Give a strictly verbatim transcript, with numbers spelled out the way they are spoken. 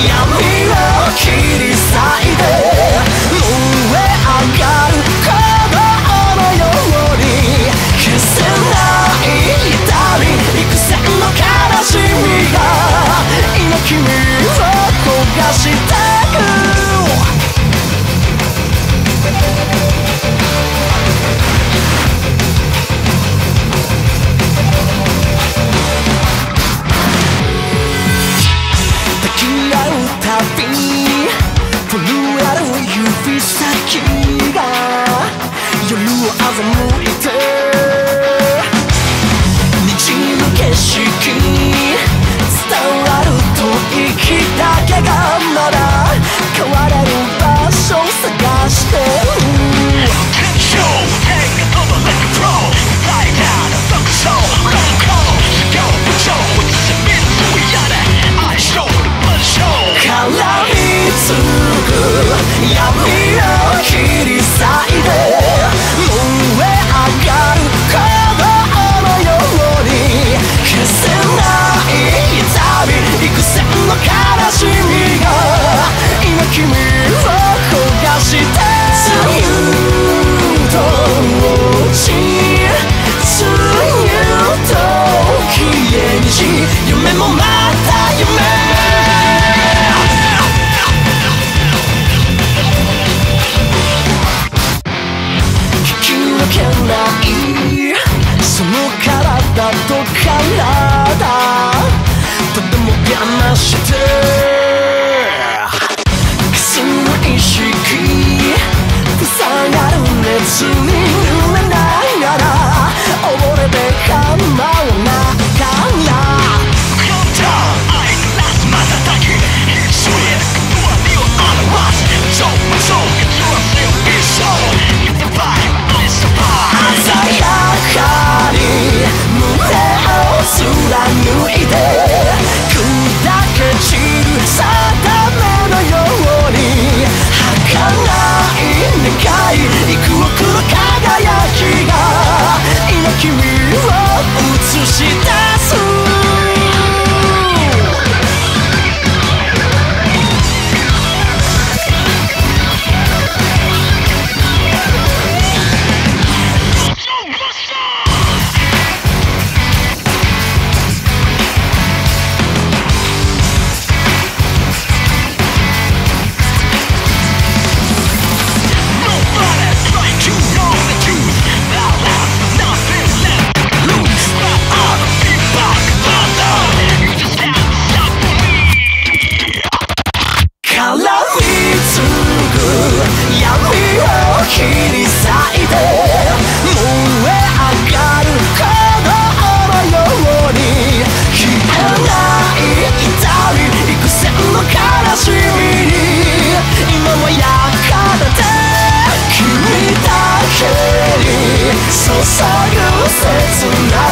行くわ。